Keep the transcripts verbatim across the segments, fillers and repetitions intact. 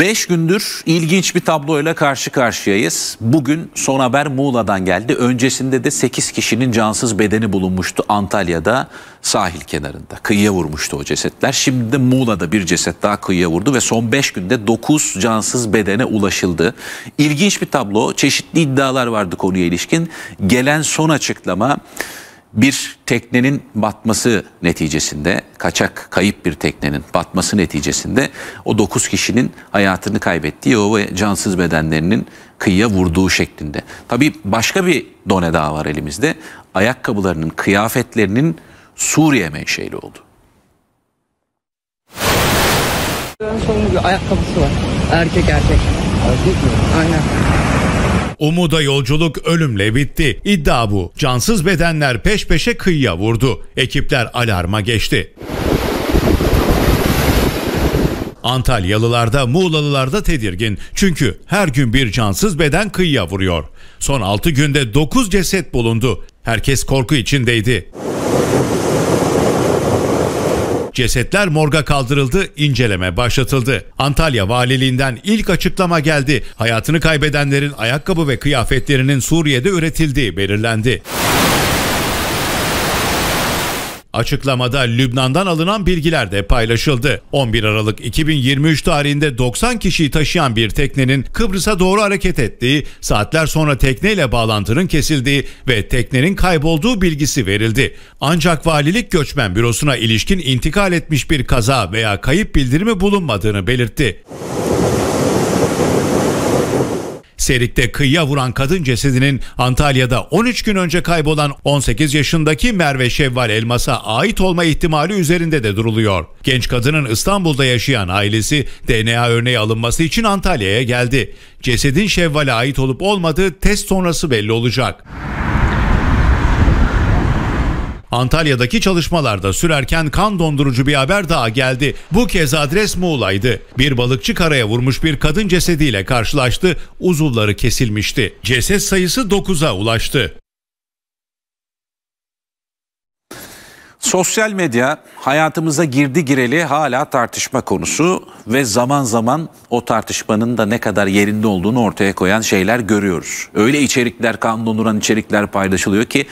beş gündür ilginç bir tabloyla karşı karşıyayız. Bugün son haber Muğla'dan geldi. Öncesinde de sekiz kişinin cansız bedeni bulunmuştu Antalya'da sahil kenarında. Kıyıya vurmuştu o cesetler. Şimdi de Muğla'da bir ceset daha kıyıya vurdu ve son beş günde dokuz cansız bedene ulaşıldı. İlginç bir tablo. Çeşitli iddialar vardı konuya ilişkin. Gelen son açıklama bir teknenin batması neticesinde, kaçak kayıp bir teknenin batması neticesinde o dokuz kişinin hayatını kaybettiği, o cansız bedenlerinin kıyıya vurduğu şeklinde. Tabii başka bir done daha var elimizde. Ayakkabılarının, kıyafetlerinin Suriye menşeli oldu. Ayakkabısı var. Erkek erkek. Erkek mi? Aynen. Umuda yolculuk ölümle bitti. İddia bu. Cansız bedenler peş peşe kıyıya vurdu. Ekipler alarma geçti. Antalyalılar da Muğlalılar da tedirgin. Çünkü her gün bir cansız beden kıyıya vuruyor. Son altı günde dokuz ceset bulundu. Herkes korku içindeydi. Cesetler morga kaldırıldı, inceleme başlatıldı. Antalya Valiliğinden ilk açıklama geldi. Hayatını kaybedenlerin ayakkabı ve kıyafetlerinin Suriye'de üretildiği belirlendi. Açıklamada Lübnan'dan alınan bilgiler de paylaşıldı. on bir Aralık iki bin yirmi üç tarihinde doksan kişiyi taşıyan bir teknenin Kıbrıs'a doğru hareket ettiği, saatler sonra tekneyle bağlantının kesildiği ve teknenin kaybolduğu bilgisi verildi. Ancak valilik göçmen bürosuna ilişkin intikal etmiş bir kaza veya kayıp bildirimi bulunmadığını belirtti. Serik'te kıyıya vuran kadın cesedinin Antalya'da on üç gün önce kaybolan on sekiz yaşındaki Merve Şevval Elmas'a ait olma ihtimali üzerinde de duruluyor. Genç kadının İstanbul'da yaşayan ailesi D N A örneği alınması için Antalya'ya geldi. Cesedin Şevval'e ait olup olmadığı test sonrası belli olacak. Antalya'daki çalışmalarda sürerken kan dondurucu bir haber daha geldi. Bu kez adres Muğla'ydı. Bir balıkçı karaya vurmuş bir kadın cesediyle karşılaştı. Uzuvları kesilmişti. Ceset sayısı dokuza ulaştı. Sosyal medya hayatımıza girdi gireli hala tartışma konusu ve zaman zaman o tartışmanın da ne kadar yerinde olduğunu ortaya koyan şeyler görüyoruz. Öyle içerikler, kan donduran içerikler paylaşılıyor ki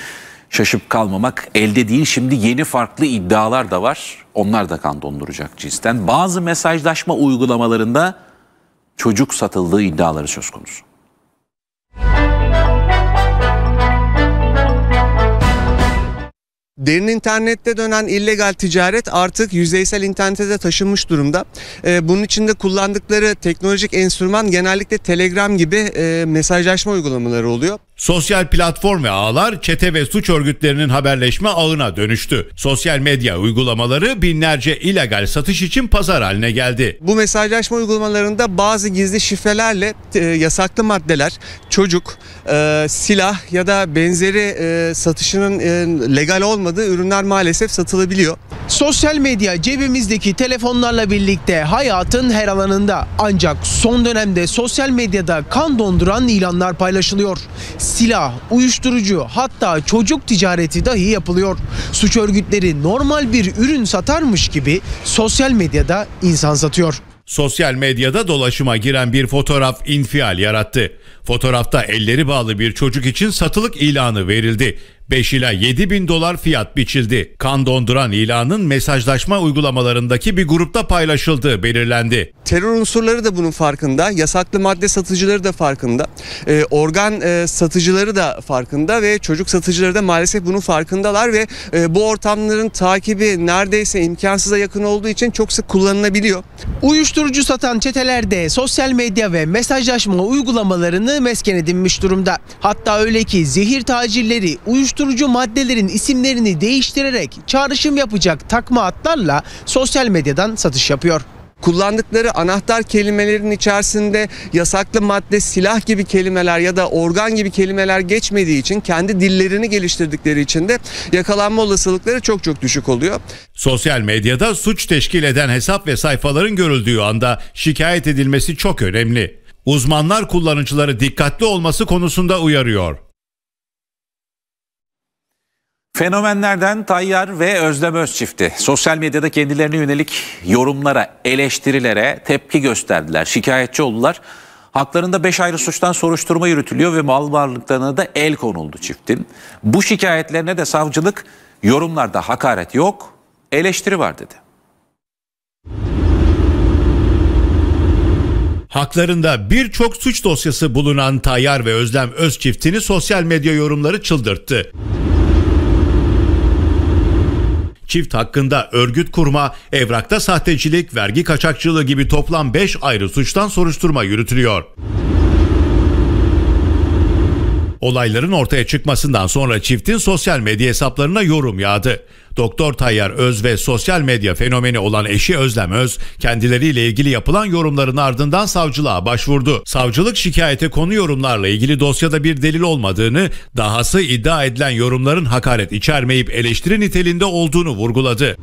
şaşıp kalmamak elde değil. Şimdi yeni farklı iddialar da var. Onlar da kan donduracak cinsten. Bazı mesajlaşma uygulamalarında çocuk satıldığı iddiaları söz konusu. Derin internette dönen illegal ticaret artık yüzeysel internete de taşınmış durumda. Bunun için de kullandıkları teknolojik enstrüman genellikle Telegram gibi mesajlaşma uygulamaları oluyor. Sosyal platform ve ağlar çete ve suç örgütlerinin haberleşme ağına dönüştü. Sosyal medya uygulamaları binlerce illegal satış için pazar haline geldi. Bu mesajlaşma uygulamalarında bazı gizli şifrelerle e, yasaklı maddeler, çocuk, e, silah ya da benzeri e, satışının e, legal olmadığı ürünler maalesef satılabiliyor. Sosyal medya cebimizdeki telefonlarla birlikte hayatın her alanında. Ancak son dönemde sosyal medyada kan donduran ilanlar paylaşılıyor. Silah, uyuşturucu, hatta çocuk ticareti dahi yapılıyor. Suç örgütleri normal bir ürün satarmış gibi sosyal medyada insan satıyor. Sosyal medyada dolaşıma giren bir fotoğraf infial yarattı. Fotoğrafta elleri bağlı bir çocuk için satılık ilanı verildi. beş ila yedi bin dolar fiyat biçildi. Kan donduran ilanın mesajlaşma uygulamalarındaki bir grupta paylaşıldığı belirlendi. Terör unsurları da bunun farkında, yasaklı madde satıcıları da farkında, e, organ e, satıcıları da farkında ve çocuk satıcıları da maalesef bunun farkındalar ve e, bu ortamların takibi neredeyse imkansıza yakın olduğu için çok sık kullanılabiliyor. Uyuşturucu satan çetelerde sosyal medya ve mesajlaşma uygulamalarını mesken edinmiş durumda. Hatta öyle ki zehir tacirleri uyuşturucu Uyuşturucu maddelerin isimlerini değiştirerek çağrışım yapacak takma adlarla sosyal medyadan satış yapıyor. Kullandıkları anahtar kelimelerin içerisinde yasaklı madde, silah gibi kelimeler ya da organ gibi kelimeler geçmediği için, kendi dillerini geliştirdikleri için de yakalanma olasılıkları çok çok düşük oluyor. Sosyal medyada suç teşkil eden hesap ve sayfaların görüldüğü anda şikayet edilmesi çok önemli. Uzmanlar kullanıcıları dikkatli olması konusunda uyarıyor. Fenomenlerden Tayyar ve Özlem Öz çifti sosyal medyada kendilerine yönelik yorumlara, eleştirilere tepki gösterdiler. Şikayetçi oldular. Haklarında beş ayrı suçtan soruşturma yürütülüyor ve mal varlıklarına da el konuldu çiftin. Bu şikayetlerine de savcılık yorumlarda hakaret yok, eleştiri var dedi. Haklarında birçok suç dosyası bulunan Tayyar ve Özlem Öz çiftini sosyal medya yorumları çıldırttı. Çift hakkında örgüt kurma, evrakta sahtecilik, vergi kaçakçılığı gibi toplam beş ayrı suçtan soruşturma yürütülüyor. Olayların ortaya çıkmasından sonra çiftin sosyal medya hesaplarına yorum yağdı. Doktor Tayyar Öz ve sosyal medya fenomeni olan eşi Özlem Öz, kendileriyle ilgili yapılan yorumların ardından savcılığa başvurdu. Savcılık şikayete konu yorumlarla ilgili dosyada bir delil olmadığını, dahası iddia edilen yorumların hakaret içermeyip eleştiri niteliğinde olduğunu vurguladı.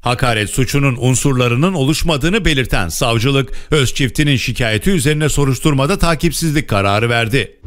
Hakaret suçunun unsurlarının oluşmadığını belirten savcılık, Öz çiftinin şikayeti üzerine soruşturmada takipsizlik kararı verdi.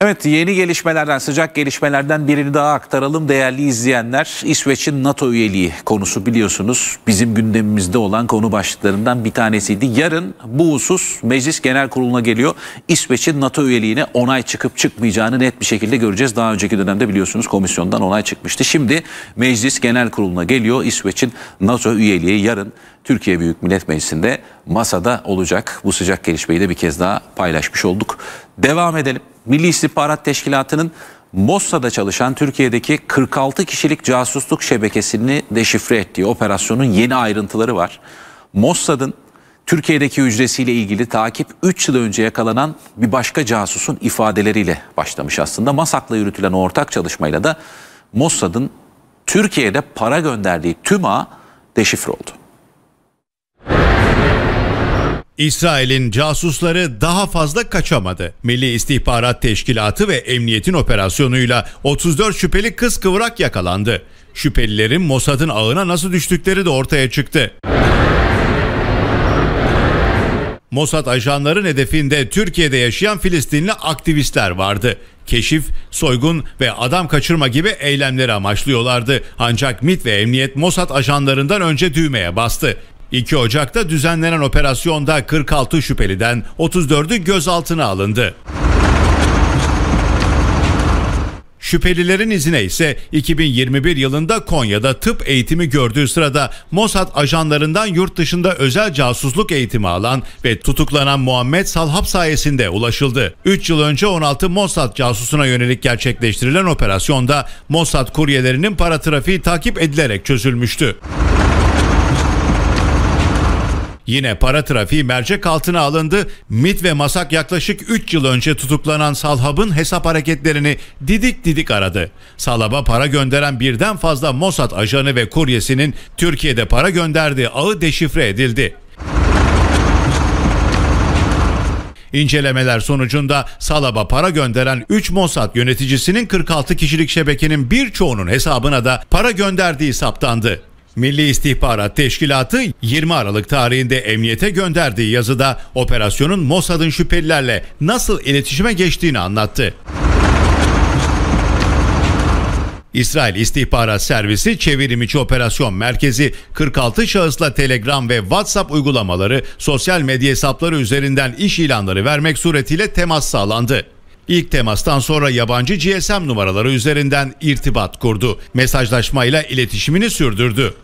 Evet, yeni gelişmelerden, sıcak gelişmelerden birini daha aktaralım değerli izleyenler. İsveç'in NATO üyeliği konusu biliyorsunuz bizim gündemimizde olan konu başlıklarından bir tanesiydi. Yarın bu husus Meclis Genel Kurulu'na geliyor. İsveç'in NATO üyeliğine onay çıkıp çıkmayacağını net bir şekilde göreceğiz. Daha önceki dönemde biliyorsunuz komisyondan onay çıkmıştı. Şimdi Meclis Genel Kurulu'na geliyor. İsveç'in NATO üyeliği yarın Türkiye Büyük Millet Meclisi'nde masada olacak. Bu sıcak gelişmeyi de bir kez daha paylaşmış olduk. Devam edelim. Milli İstihbarat Teşkilatı'nın Mossad'da çalışan Türkiye'deki kırk altı kişilik casusluk şebekesini deşifre ettiği operasyonun yeni ayrıntıları var. Mossad'ın Türkiye'deki hücresiyle ilgili takip üç yıl önce yakalanan bir başka casusun ifadeleriyle başlamış aslında. MASAK'la yürütülen ortak çalışmayla da Mossad'ın Türkiye'de para gönderdiği tüm ağ deşifre oldu. İsrail'in casusları daha fazla kaçamadı. Milli İstihbarat Teşkilatı ve Emniyetin operasyonuyla otuz dört şüpheli kıskıvrak yakalandı. Şüphelilerin Mossad'ın ağına nasıl düştükleri de ortaya çıktı. Mossad ajanların hedefinde Türkiye'de yaşayan Filistinli aktivistler vardı. Keşif, soygun ve adam kaçırma gibi eylemleri amaçlıyorlardı. Ancak MİT ve Emniyet Mossad ajanlarından önce düğmeye bastı. iki Ocak'ta düzenlenen operasyonda kırk altı şüpheliden otuz dördü gözaltına alındı. Şüphelilerin izine ise iki bin yirmi bir yılında Konya'da tıp eğitimi gördüğü sırada Mossad ajanlarından yurt dışında özel casusluk eğitimi alan ve tutuklanan Muhammed Salhab sayesinde ulaşıldı. üç yıl önce on altı Mossad casusuna yönelik gerçekleştirilen operasyonda Mossad kuryelerinin para trafiği takip edilerek çözülmüştü. Yine para trafiği mercek altına alındı. MİT ve MASAK yaklaşık üç yıl önce tutuklanan Salhab'ın hesap hareketlerini didik didik aradı. Salhab'a para gönderen birden fazla Mossad ajanı ve kuryesinin Türkiye'de para gönderdiği ağı deşifre edildi. İncelemeler sonucunda Salhab'a para gönderen üç Mossad yöneticisinin kırk altı kişilik şebekenin birçoğunun hesabına da para gönderdiği saptandı. Milli İstihbarat Teşkilatı yirmi Aralık tarihinde emniyete gönderdiği yazıda operasyonun Mossad'ın şüphelilerle nasıl iletişime geçtiğini anlattı. İsrail İstihbarat Servisi Çevrimiçi Operasyon Merkezi kırk altı şahısla Telegram ve WhatsApp uygulamaları, sosyal medya hesapları üzerinden iş ilanları vermek suretiyle temas sağlandı. İlk temastan sonra yabancı G S M numaraları üzerinden irtibat kurdu. Mesajlaşmayla iletişimini sürdürdü.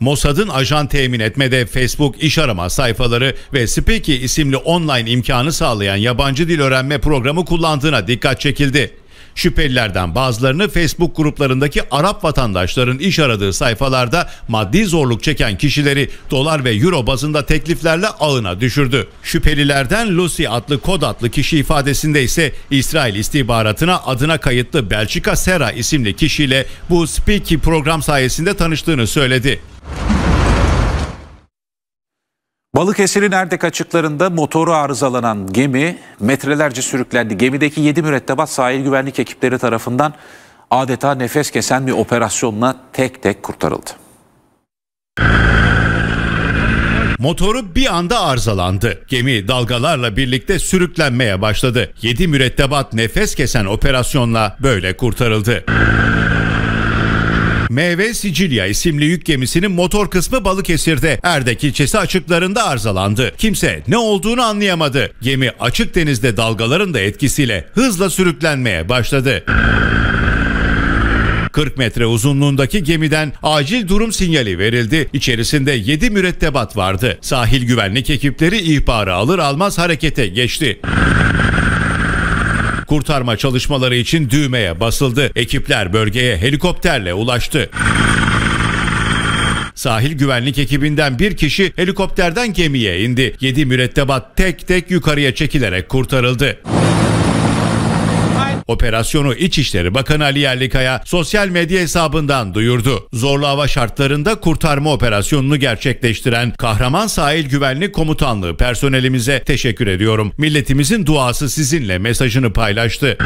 Mossad'ın ajan temin etmede Facebook iş arama sayfaları ve Speaky isimli online imkanı sağlayan yabancı dil öğrenme programı kullandığına dikkat çekildi. Şüphelilerden bazılarını Facebook gruplarındaki Arap vatandaşların iş aradığı sayfalarda maddi zorluk çeken kişileri dolar ve euro bazında tekliflerle ağına düşürdü. Şüphelilerden Lucy adlı kod adlı kişi ifadesinde ise İsrail istihbaratına adına kayıtlı Belçika Sarah isimli kişiyle bu Speaky program sayesinde tanıştığını söyledi. Balıkesir'in Erdek açıklarında motoru arızalanan gemi metrelerce sürüklendi. Gemideki yedi mürettebat sahil güvenlik ekipleri tarafından adeta nefes kesen bir operasyonla tek tek kurtarıldı. Motoru bir anda arızalandı. Gemi dalgalarla birlikte sürüklenmeye başladı. yedi mürettebat nefes kesen operasyonla böyle kurtarıldı. M V Sicilia isimli yük gemisinin motor kısmı Balıkesir'de Erdek ilçesi açıklarında arızalandı. Kimse ne olduğunu anlayamadı. Gemi açık denizde dalgaların da etkisiyle hızla sürüklenmeye başladı. kırk metre uzunluğundaki gemiden acil durum sinyali verildi. İçerisinde yedi mürettebat vardı. Sahil güvenlik ekipleri ihbarı alır almaz harekete geçti. Kurtarma çalışmaları için düğmeye basıldı. Ekipler bölgeye helikopterle ulaştı. Sahil güvenlik ekibinden bir kişi helikopterden gemiye indi. yedi mürettebat tek tek yukarıya çekilerek kurtarıldı. Operasyonu İçişleri Bakanı Ali Yerlikaya sosyal medya hesabından duyurdu. Zorlu hava şartlarında kurtarma operasyonunu gerçekleştiren Kahraman Sahil Güvenlik Komutanlığı personelimize teşekkür ediyorum. Milletimizin duası sizinle mesajını paylaştı.